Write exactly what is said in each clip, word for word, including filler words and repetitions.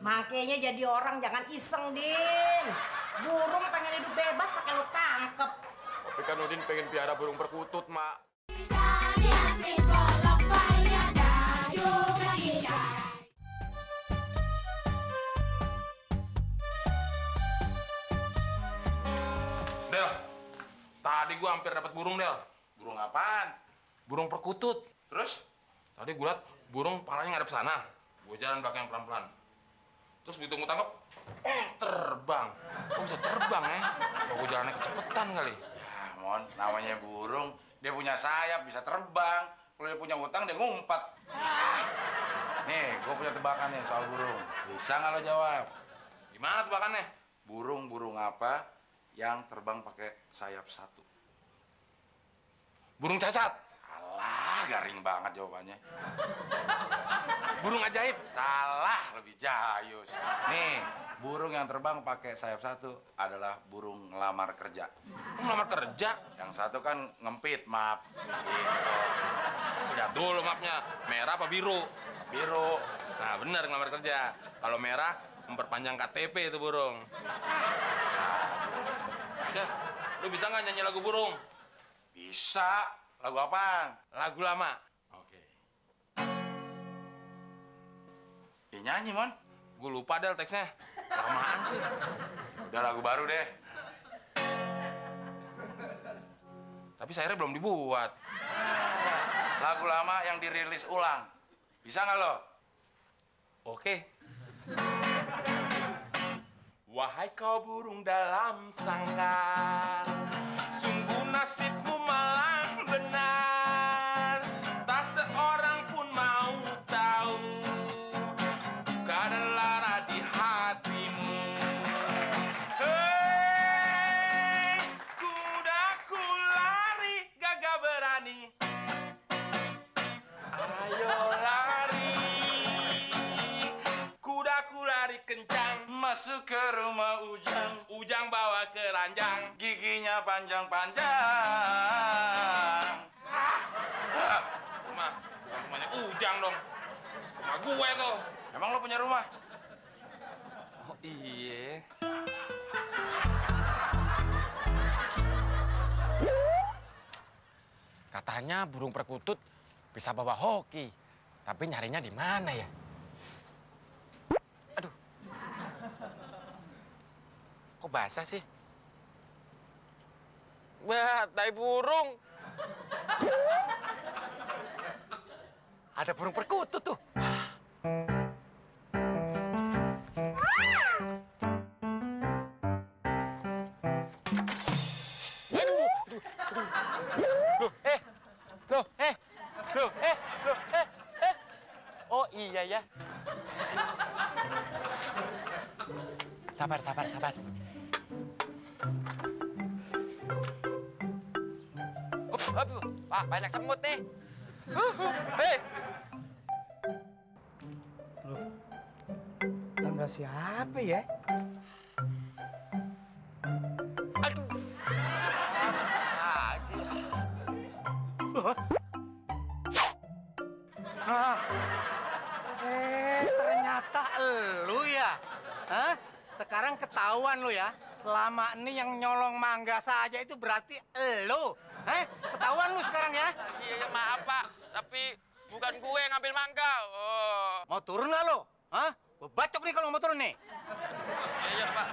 Makanya jadi orang jangan iseng, Din. Burung pengen hidup bebas pakai lo tangkep. Tapi kan Udin pengen piara burung perkutut, Mak. Del, tadi gua hampir dapat burung, Del. Burung apaan? Burung perkutut. Terus? Tadi gua liat burung palanya ngadep sana. Gua jalan belakang pelan-pelan. Terus begitu gua tangkep, eh, terbang. Kok bisa terbang, ya? Kok gua jalannya kecepetan kali? Ya, Mon, namanya burung. Dia punya sayap, bisa terbang. Kalau dia punya utang, dia ngumpet. Nih, gua punya tebakan nih soal burung. Bisa nggak lo jawab? Gimana tebakannya? Burung-burung apa yang terbang pakai sayap satu? Burung cacat? Salah, garing banget jawabannya. Burung ajaib? Salah, lebih jayus. Nih, burung yang terbang pakai sayap satu adalah burung ngelamar kerja. Ngelamar kerja? Yang satu kan ngempit map. Gitu. Lihat dulu mapnya, merah apa biru? Biru. Nah bener ngelamar kerja. Kalau merah, memperpanjang K T P itu burung. Udah, lu bisa nggak nyanyi lagu burung? Bisa. Lagu apa? Lagu lama. Oke. Ya nyanyi, Mon. Gue lupa deh teksnya. Lamaan sih. Udah lagu baru deh. Tapi syairnya belum dibuat. Lagu lama yang dirilis ulang. Bisa nggak lo? Oke. Wahai kau burung dalam sangkar, sungguh nasibmu malang benar. Tak seorang pun mau tahu karena lara di hatimu. Hei, kudaku lari gagah berani. Ayo lari, kudaku lari kencang. Masuk ke rumah Ujang, Ujang bawa keranjang, giginya panjang-panjang. Ah, rumah, bukan rumahnya Ujang dong, rumah gue tuh. Emang lo punya rumah? Oh iya. Katanya burung perkutut bisa bawa hoki, tapi nyarinya di mana ya? Kok basah sih? Wah, tai burung. Ada burung perkutut tuh. Aduh, aduh, aduh. Loh, eh. Loh, eh. Loh, eh. Loh, eh. Eh. Oh, iya ya. Sabar, sabar, sabar. Aduh, wah banyak semut nih. Hei, loh, tangga siapa ya? Aduh, lagi. Nah, eh ternyata lu ya, hah? Sekarang ketahuan lu ya. Selama ini yang nyolong mangga saja itu berarti elu. Eh, ketahuan lu sekarang ya? Iya, maaf Pak, tapi bukan gue yang ngambil mangga. Oh. Mau turun nggak lo? Hah? Gue bacok nih kalau mau turun nih. Iya, iya Pak.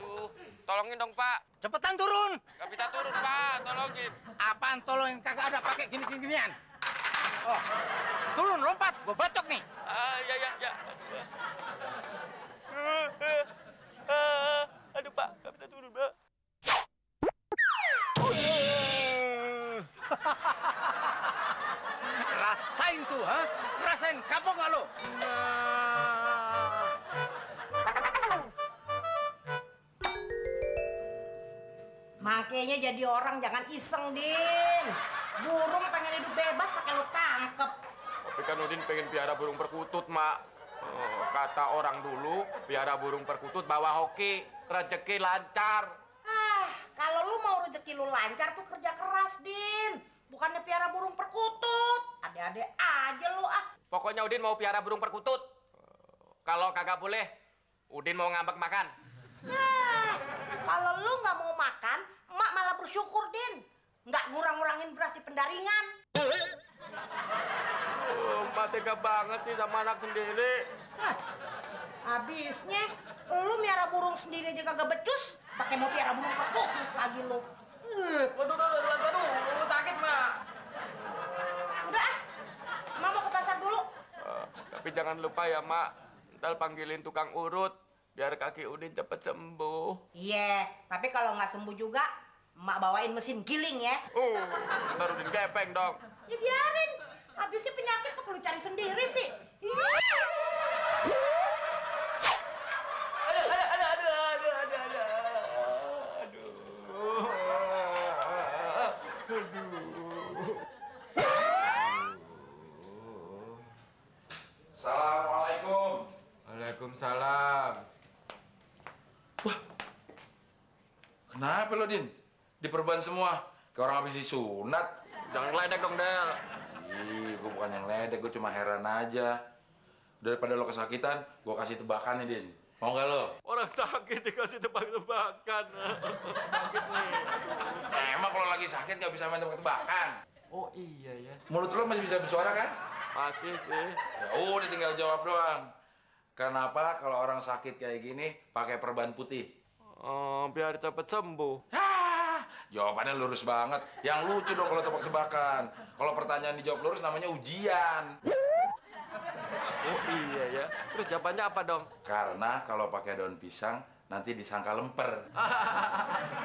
Aduh, tolongin dong Pak. Cepetan turun. Gak bisa turun Pak, tolongin. Apaan tolongin? Kagak ada pakai gini-ginian. Oh, turun lompat, gue bacok nih. Ah, iya iya iya. Aduh Pak, gak bisa turun Pak. Rasain tuh, ha? Rasain, kapok nggak lo? Makanya jadi orang jangan iseng, Din. Burung pengen hidup bebas pakai lo tangkep. Tapi kan Udin pengen piara burung perkutut, Mak. Oh, kata orang dulu, piara burung perkutut bawa hoki, rezeki lancar. Ah, kalau lu mau rezeki lu lancar tuh kerja keras, Din. Bukannya piara burung perkutut. Adek-adek aja lu, ah. Pokoknya Udin mau piara burung perkutut. Kalau kagak boleh, Udin mau ngambek makan. Nah, kalau lu nggak mau makan, emak malah bersyukur, Din. Nggak ngurang-ngurangin beras di pendaringan. Oh, emak tega banget sih sama anak sendiri. Nah, habisnya lu miara burung sendiri aja kagak becus, pakai mau piara burung perkutut lagi lu. Waduh, waduh, waduh, waduh, sakit, Mak. Udah ah, Mak mau ke pasar dulu. Uh, tapi jangan lupa ya, Mak. Ntar panggilin tukang urut, biar kaki Udin cepet sembuh. Iya, yeah, tapi kalau nggak sembuh juga, Mak bawain mesin giling ya. Uh, ntar Udin gepeng dong. Ya biarin, habisnya penyakit kok perlu cari sendiri sih. Aduh, aduh, aduh, aduh, aduh, aduh, aduh, aduh, aduh, aduh. Assalamualaikum. Waalaikumsalam. Wah, kenapa lo, Din? Diperban semua, kayak orang habis disunat. Jangan ngeledek dong, Del. Ih, gue bukan yang ngeledek, gue cuma heran aja. Daripada lo kesakitan, gue kasih tebakan nih, Din. Mau nggak lo? Orang sakit dikasih tebak-tebakan. Sakit nih. Nah, emang kalau lagi sakit nggak bisa main tebak-tebakan. Oh iya ya. Mulut lo masih bisa bersuara kan? Masih sih. Ya udah, tinggal jawab doang. Kenapa kalau orang sakit kayak gini pakai perban putih? Oh, biar cepet sembuh. Hah, jawabannya lurus banget. Yang lucu dong kalau tebak-tebakan. Kalau pertanyaan dijawab lurus namanya ujian. Oh iya ya. Terus jawabannya apa dong? Karena kalau pakai daun pisang nanti disangka lemper.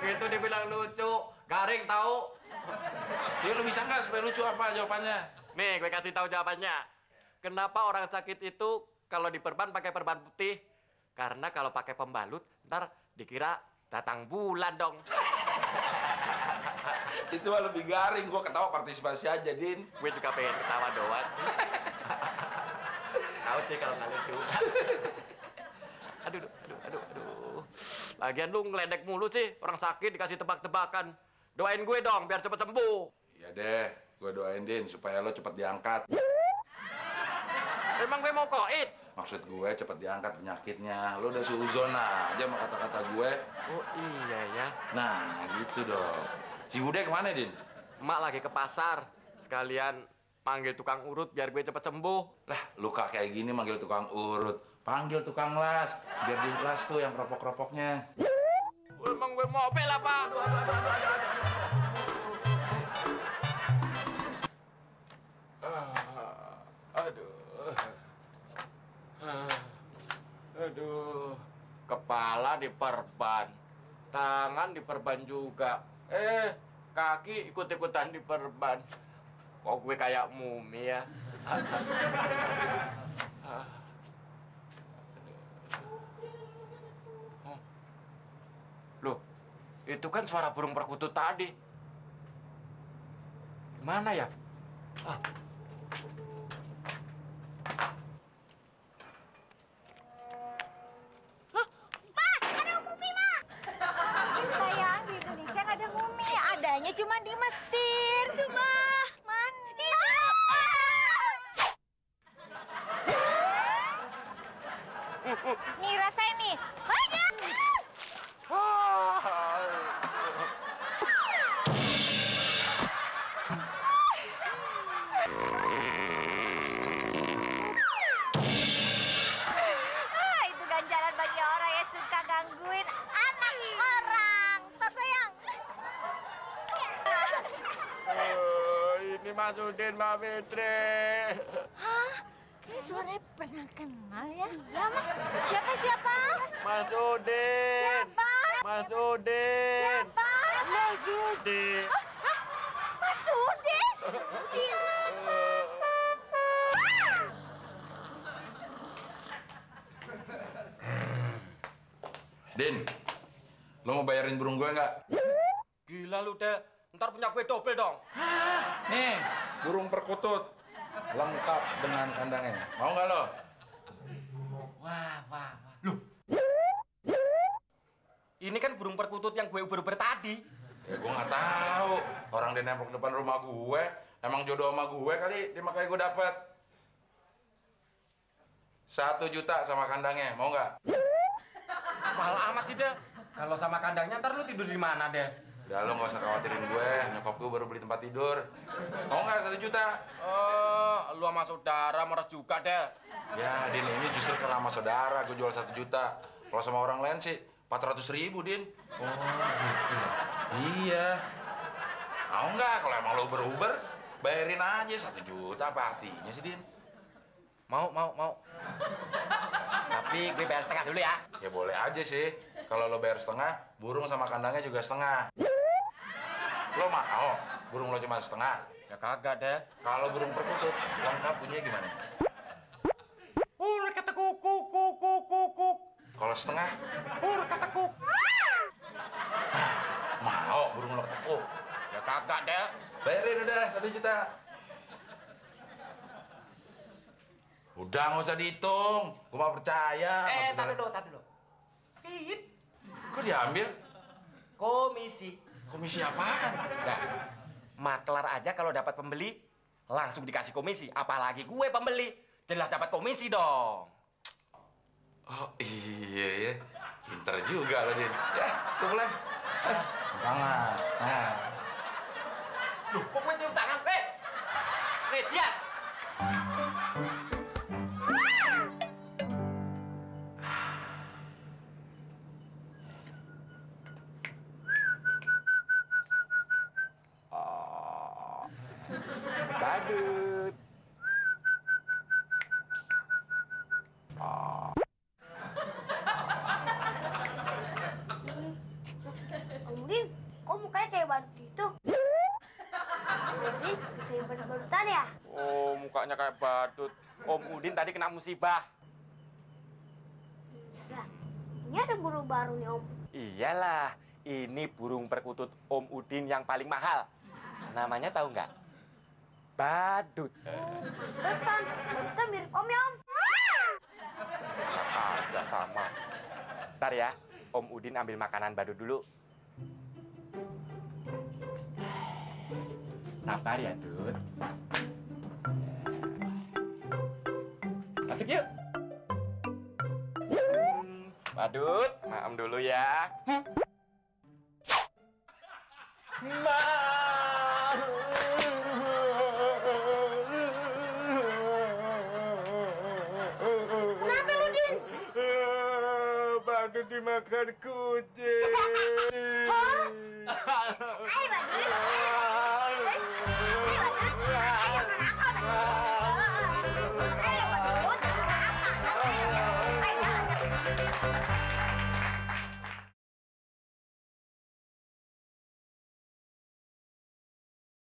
Itu dibilang lucu, garing tahu. Ya lu bisa nggak supaya lucu apa jawabannya? Nih, gue kasih tahu jawabannya. Kenapa orang sakit itu kalau diperban pakai perban putih? Karena kalau pakai pembalut, ntar dikira datang bulan dong. Itu mah lebih garing. Gue ketawa partisipasi aja, Din. Gue juga pengen ketawa doang. Tahu sih kalau nggak lucu. Aduh, aduh, aduh, aduh. Lagian lu ngeledek mulu sih. Orang sakit dikasih tebak-tebakan. Doain gue dong, biar cepet sembuh. Iya deh, gue doain, Din, supaya lo cepet diangkat. Emang gue mau koit? Maksud gue cepet diangkat penyakitnya. Lo udah suuzon aja sama kata-kata gue. Oh iya ya. Nah gitu dong. Si Bude kemana, Din? Emak lagi ke pasar. Sekalian panggil tukang urut biar gue cepet sembuh. Lah luka kayak gini manggil tukang urut. Panggil tukang las. Biar di las tuh yang keropok-keropoknya. Emang gue mau opel apa? Aduh, aduh, aduh, aduh, aduh, aduh. Aduh. Aduh. Kepala diperban. Tangan diperban juga. Eh, kaki ikut-ikutan diperban. Kok gue kayak mumi ya? Loh, itu kan suara burung perkutut tadi. Gimana ya? Ah. Hah? Ma, ada mumi, Ma! Sayang, di Indonesia nggak ada mumi. Adanya cuma di Mesir, tuh, Ma. Mana? Di apa? Nih, rasain nih. Gangguin anak orang, toh sayang. Oh, ini Mas Udin, Mbak Fitri. Hah? Kayaknya suaranya pernah kenal ya? Iya, Mas. Siapa, siapa? Mas Udin. Siapa? Mas Udin. Siapa? Mas Udin. Oh, hah? Mas Udin? Iya. Din, lo mau bayarin burung gue nggak? Gila lu, Del. Ntar punya gue double dong. Hah? Nih, burung perkutut. Lengkap dengan kandangnya. Mau nggak lo? Wah, wah, wah. Loh. Ini kan burung perkutut yang gue uber-uber tadi. Ya, gue nggak tahu. Orang dia nempel depan rumah gue. Emang jodoh sama gue kali, dia makanya gue dapet. Satu juta sama kandangnya, mau nggak? Mahal amat sih, Del. Kalau sama kandangnya, ntar lu tidur di mana, Del? Udah, lu nggak usah khawatirin gue. Nyokap gue baru beli tempat tidur. Mau nggak satu juta? Oh, lu sama saudara meres juga, Del. Ya, Din, ini justru karena sama saudara gue jual satu juta. Kalau sama orang lain sih, empat ratus ribu, Din. Oh, gitu. Iya. Mau nggak? Kalau emang lu beruber, bayarin aja satu juta. Apa artinya sih, Din? Mau, mau, mau. Tapi gue bayar setengah dulu ya. Ya boleh aja sih. Kalau lo bayar setengah, burung sama kandangnya juga setengah. Lo mau? Burung lo cuma setengah? Ya kagak deh. Kalau burung perkutut, lengkap bunyinya gimana? Hur kata kuk kuk kuk kuk kuk. Kalau setengah? Hur kata kuk. Mau burung lo ketekuk? Ya kagak deh. Bayarin udah satu juta. Udah, nggak usah dihitung. Gue mau percaya. Eh, taruh dulu, taruh dulu. Hit. Kok diambil? Komisi. Komisi apaan? Nah, maklar aja kalau dapat pembeli, langsung dikasih komisi. Apalagi gue pembeli. Jelas dapat komisi dong. Oh, iya, iya. Pinter juga lo, Din. Ya, gue pulang. Tangan. Nah. Loh, kok gue cium tangan? Eh! Eh, dia! Badut. Oh. Om Udin, kok mukanya kayak badut gitu? Om Udin bisa badut-badutan ya? Oh, mukanya kayak badut. Om Udin tadi kena musibah. Nah, ini ada burung baru nih, Om. Iyalah, ini burung perkutut Om Udin yang paling mahal. Namanya tahu nggak? Badut. Pesan, badutnya mirip Om ya, Om? Agak sama. Ntar ya, Om Udin ambil makanan badut dulu. Sabar ya, Dut. Masuk yuk. Badut, maam dulu ya. Maam. Badut dimakan kucing. Hah? Ayo, Badut. Ayo, Badut. Ayo, Badut. Ayo, Badut.